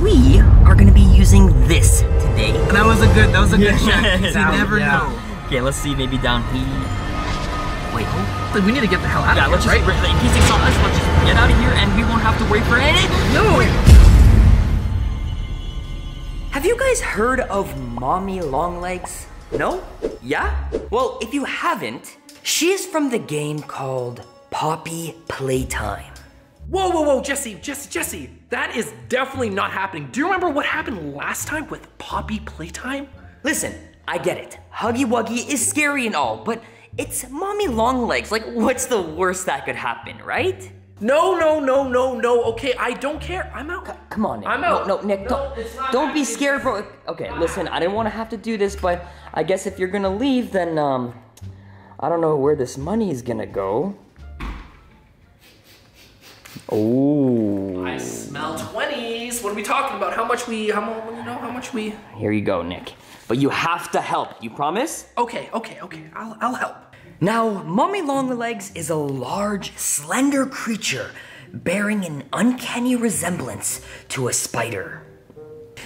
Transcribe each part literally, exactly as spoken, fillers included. we are gonna be using this today. That was a good, that was a good check. You never yeah. know. Okay, let's see, maybe down here. Wait, like we need to get the hell out yeah, of here, let's just, right? In case they saw us, let's just get out of here and we won't have to wait for any. No! Have you guys heard of Mommy Long Legs? No? Yeah? Well, if you haven't, she is from the game called Poppy Playtime. Whoa, whoa, whoa, Jesse, Jesse, Jesse! That is definitely not happening. Do you remember what happened last time with Poppy Playtime? Listen, I get it. Huggy Wuggy is scary and all, but it's Mommy Long Legs. Like, what's the worst that could happen, right? No, no, no, no, no. Okay, I don't care. I'm out. C come on, Nick. I'm out. No, no Nick, no, don't, don't be scared for... Okay, listen, I didn't want to have to do this, but I guess if you're gonna leave, then, um... I don't know where this money is gonna go. Oh. I smell twenties. What are we talking about? How much we... How much, you know, how much we... Here you go, Nick. But you have to help. You promise? Okay, okay, okay. I'll, I'll help. Now, Mommy Long Legs is a large, slender creature bearing an uncanny resemblance to a spider.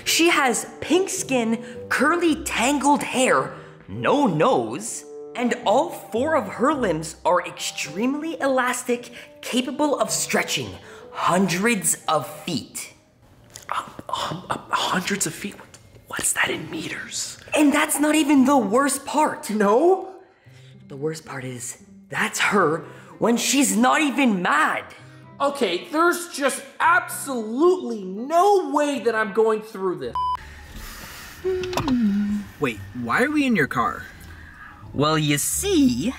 She has pink skin, curly, tangled hair, no nose, and all four of her limbs are extremely elastic, capable of stretching hundreds of feet. Uh, uh, uh, hundreds of feet? What's that in meters? And that's not even the worst part. No? The worst part is, that's her when she's not even mad. Okay, there's just absolutely no way that I'm going through this. Wait, why are we in your car? Well, you see,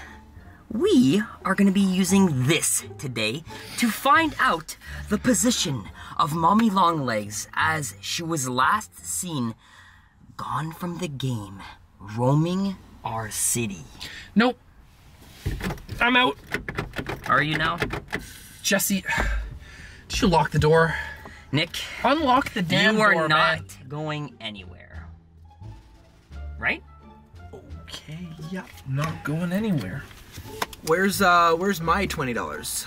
we are gonna be using this today to find out the position of Mommy Long Legs as she was last seen gone from the game, roaming our city. Nope. I'm out. Are you now? Jesse, did you lock the door? Nick. Unlock the damn door, man. You are not going anywhere. Right? Okay, yeah. Not going anywhere. Where's uh where's my twenty dollars?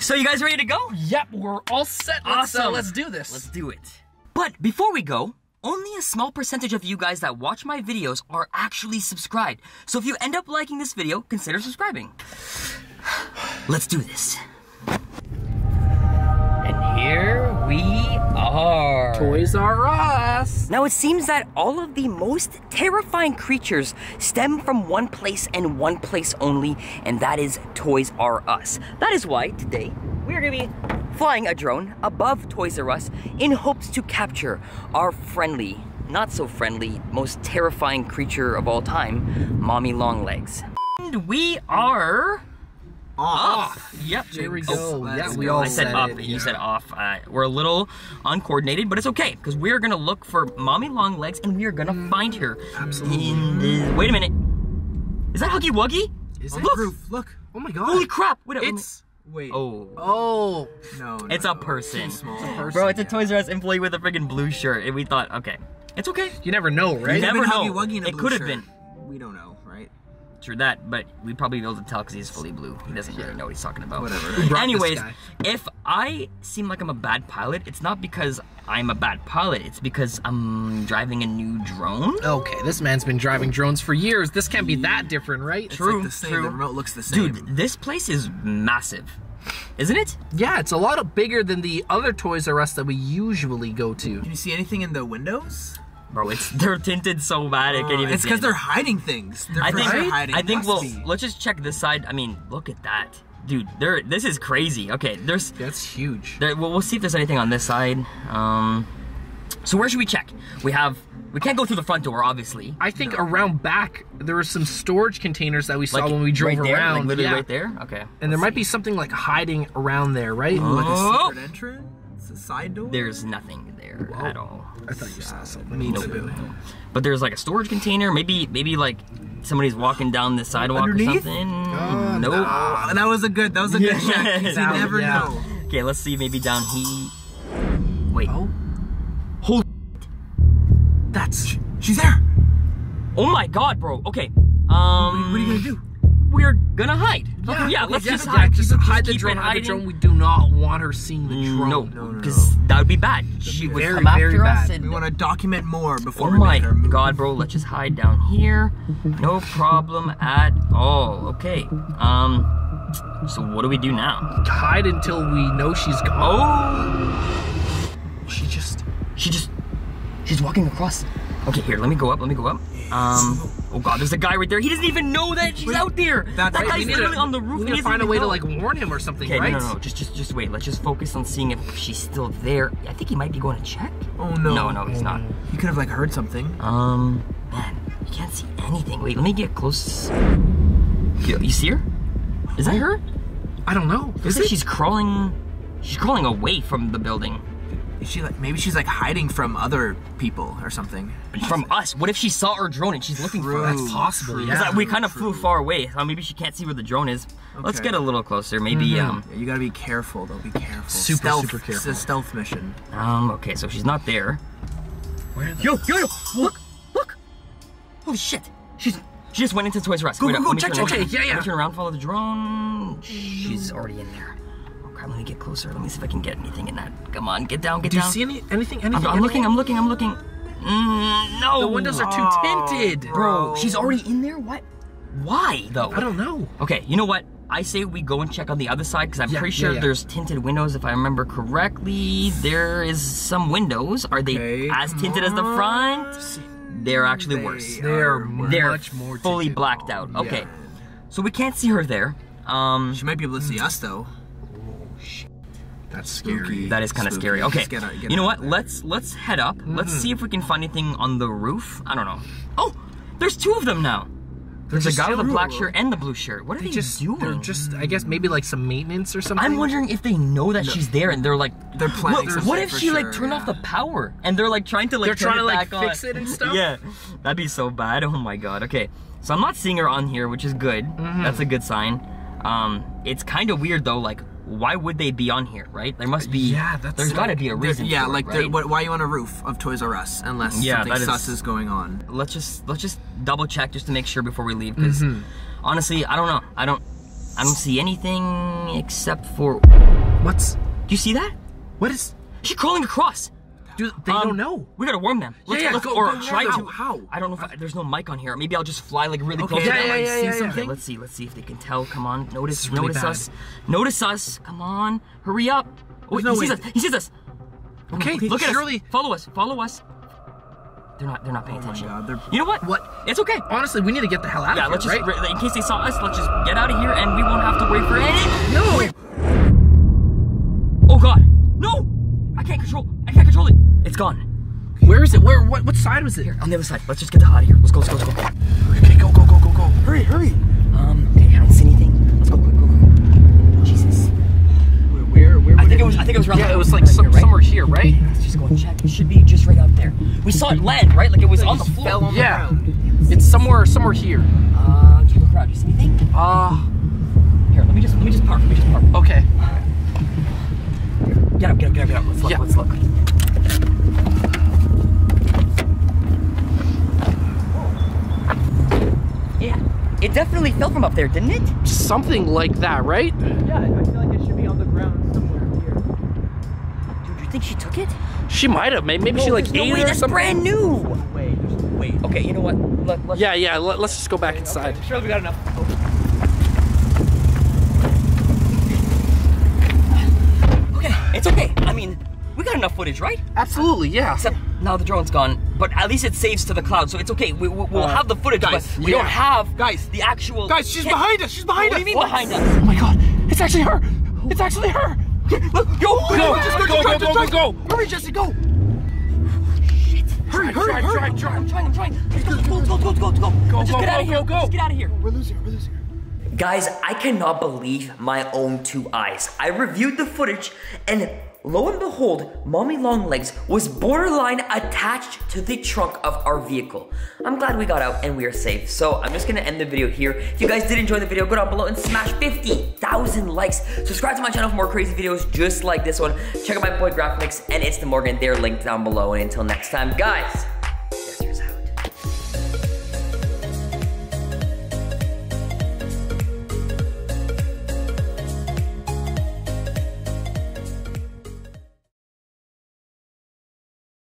So you guys ready to go? Yep, we're all set. Let's, awesome. Uh, let's do this. Let's do it. But before we go, only a small percentage of you guys that watch my videos are actually subscribed. So if you end up liking this video, consider subscribing. Let's do this. And here we are. Toys R Us. Now it seems that all of the most terrifying creatures stem from one place and one place only, and that is Toys R Us. That is why today we're gonna be flying a drone above Toys R Us in hopes to capture our friendly, not so friendly, most terrifying creature of all time, Mommy Long Legs. And we are off. off. Yep. Here we go. Oh, yeah, we all I said, said up, it, yeah. you said off. Uh, we're a little uncoordinated, but it's okay because we're gonna look for Mommy Long Legs and we're gonna mm, find her. Absolutely. In the... Wait a minute. Is that Huggy Wuggy? Is it? Look. Roof. Look. Oh my God. Holy crap! Wait, it's. Wait. Oh. Oh. No, no It's a person. It's a person. Bro, it's a yeah. Toys R Us employee with a friggin' blue shirt. And we thought, okay. It's okay. You never know, right? You never know. It could have been. We don't know, right? True that, but we probably be able to tell because he's fully blue. He doesn't really know what he's talking about. Whatever. Right? Anyways, if I seem like I'm a bad pilot, it's not because I'm a bad pilot. It's because I'm driving a new drone. Okay, this man's been driving drones for years. This can't be that different, right? It's true, like the same. True. The remote looks the same. Dude, this place is massive, isn't it? Yeah, it's a lot bigger than the other Toys R Us that we usually go to. Can you see anything in the windows? Bro, it's they're tinted so bad I can't even. It's because it. they're hiding things. They're I think they're hiding. I think we'll be. let's just check this side. I mean, look at that, dude. There, this is crazy. Okay, there's that's huge. There, well, we'll see if there's anything on this side. Um, so where should we check? We have we can't go through the front door, obviously. I think no. around back there were some storage containers that we saw like when we drove right there, around. Like literally yeah. right there. Okay. And let's there might see. be something like hiding around there, right? Oh. Like a secret entrance. A side door? There's nothing there Whoa. at all. I thought you saw something. Me too. No, no. But there's like a storage container. Maybe, maybe like somebody's walking down the sidewalk Underneath? or something. Oh, nope. No. And that was a good. That was a good check. You never yeah. know. Okay, let's see. Maybe down here. Wait. Oh. Holy. That's. She's there. Oh my God, bro. Okay. Um. What are you gonna do? we're gonna hide. Yeah, yeah okay, let's yeah, just hide. Just, just hide the drone, hide the drone. We do not want her seeing the drone. No, because no, no, no. that would be bad. She would very, come very after bad. us. And we want to document more before oh we make her move. Oh my god, bro, let's just hide down here. No problem at all. Okay, um, so what do we do now? Hide until we know she's gone. Oh! She just, she just, she's walking across. Okay, here, let me go up, let me go up. Um, oh god, there's a guy right there. He doesn't even know that she's wait, out there. That right, guy's literally to, on the roof. We need to find a way know. to like warn him or something, okay, right? No, no, no, just, just, just wait. Let's just focus on seeing if she's still there. I think he might be going to check. Oh no. No, no, he's not. He could have like heard something. Um, man, you can't see anything. Wait, let me get close. You, you see her? Is that her? I don't know. Looks like she's crawling, she's crawling away from the building. She like maybe she's like hiding from other people or something. From us? What if she saw our drone and she's looking true, for us? That's possible. Because yeah, like, we kind of flew far away, so maybe she can't see where the drone is. Okay. Let's get a little closer. Maybe mm-hmm. um. Yeah, you gotta be careful. Though, be careful. Super, stealth, super careful. It's a stealth mission. Um. Okay, so she's not there. Where? The yo, yo, yo! Look, look! Holy shit! She's she just went into Toys R Us. Go, Wait, go, go! Check, check, check! Yeah, yeah. Turn around, follow the drone. She's already in there. I'm gonna get closer. Let me see if I can get anything in that. Come on, get down, get down. Do you see any, anything, anything? I'm, I'm anything? looking, I'm looking, I'm looking. Mm, no. The windows are too oh, tinted. Bro, she's already in there? What? Why, though? I don't know. Okay, you know what? I say we go and check on the other side, because I'm yeah, pretty sure yeah, yeah. there's tinted windows, if I remember correctly. There is some windows. Are they okay. as tinted as the front? They're actually they worse. They're, they're much more tinted. fully blacked out. Yeah. Okay, so we can't see her there. Um, she might be able to see us, though. That's scary. Spooky. That is kind of scary. Okay, get out, get you know what? There. Let's let's head up. Mm-hmm. Let's see if we can find anything on the roof. I don't know. Oh, there's two of them now. There's, there's a guy with a black shirt and the blue shirt. What are they, they just doing? They're just, I guess, maybe like some maintenance or something. I'm wondering if they know that no. she's there and they're like, they're planning. What, what if she sure, like turned yeah. off the power and they're like trying to like, they're turn trying to like on. fix it and stuff? Yeah, that'd be so bad. Oh my god. Okay, so I'm not seeing her on here, which is good. Mm-hmm. That's a good sign. Um, it's kind of weird though, like. Why would they be on here, right? There must be. Yeah, that's there's got to be a reason. Yeah, for it, like right? what, why are you on a roof of Toys R Us unless yeah, something sus is, is going on? Let's just let's just double check just to make sure before we leave, because mm-hmm. honestly, I don't know. I don't I don't see anything except for what's. Do you see that? What is? She's crawling across. Dude, they um, don't know. We gotta warn them. Let's, yeah, yeah, let's go, or go, try how, to. How? I don't know if I, there's no mic on here. Maybe I'll just fly like really okay, close. Yeah, yeah, yeah, yeah, yeah, something. yeah. Let's see. Let's see if they can tell. Come on. Notice. Really notice bad. us. Notice us. Come on. Hurry up. Oh, wait, no, he wait. sees us. He sees us. Okay. okay look at surely. us. Follow us. Follow us. They're not. They're not paying oh attention. My God, you know what? What? It's okay. Honestly, we need to get the hell out yeah, of let's here. Yeah. Right? In case they saw us, let's just get out of here, and we won't have to wait for any. No. Wait. Oh God. No. I can't control. I can't control it. It's gone. Where is it? Where? What? What side was it? Here, on the other side. Let's just get the hell out of here. Let's go. Let's go. Let's go. Okay, go, go, go, go, go. Hurry, hurry. Um. Okay, I don't see anything. Let's go. Quick, go, go. Jesus. Where? Where? where I think it was. I think it was. Around yeah, it was like some, here, right? somewhere here, right? Let's just go and check. It should be just right out there. We saw it land, right? Like it was it on the floor. Fell on yeah. the ground. It's somewhere, somewhere here. Uh, do you look around? Do you see anything? Uh. Here, let me just, let me just park. Let me just park. Okay. Get up, get up, get up, get up. Let's look. Yeah. Let's look. Yeah, it definitely fell from up there, didn't it? Something like that, right? Yeah, I feel like it should be on the ground somewhere here. Dude, do you think she took it? She might have. Maybe, maybe no, she like ate no it or something. That's brand new. Wait, wait. Okay, you know what? Let, let's yeah, yeah. Let, let's just go back okay, inside. Okay. Sure, we got enough. Oh. It's okay. I mean, we got enough footage, right? Absolutely, yeah. Except now the drone's gone, but at least it saves to the cloud, so it's okay. We, we, we'll uh, have the footage, guys, but we yeah. don't have guys the actual. Guys, she's kit. behind us. She's behind what us. What do you mean what? behind us? Oh my God! It's actually her. It's actually her. Look, yo, go, go, just go, go, go, go, go, go, go. Hurry, Jesse, go. Shit. Hurry, hurry, hurry, hurry. I'm trying, I'm trying. Let's go, go, go, go, go, go. Go, go, go, go. Just get out of here. We're losing her. We're losing her. Guys, I cannot believe my own two eyes. I reviewed the footage and lo and behold, Mommy Long Legs was borderline attached to the trunk of our vehicle. I'm glad we got out and we are safe. So I'm just gonna end the video here. If you guys did enjoy the video, go down below and smash fifty thousand likes. Subscribe to my channel for more crazy videos just like this one. Check out my boy GraphNix and ItzDuhMorgan. They're linked down below. And until next time, guys,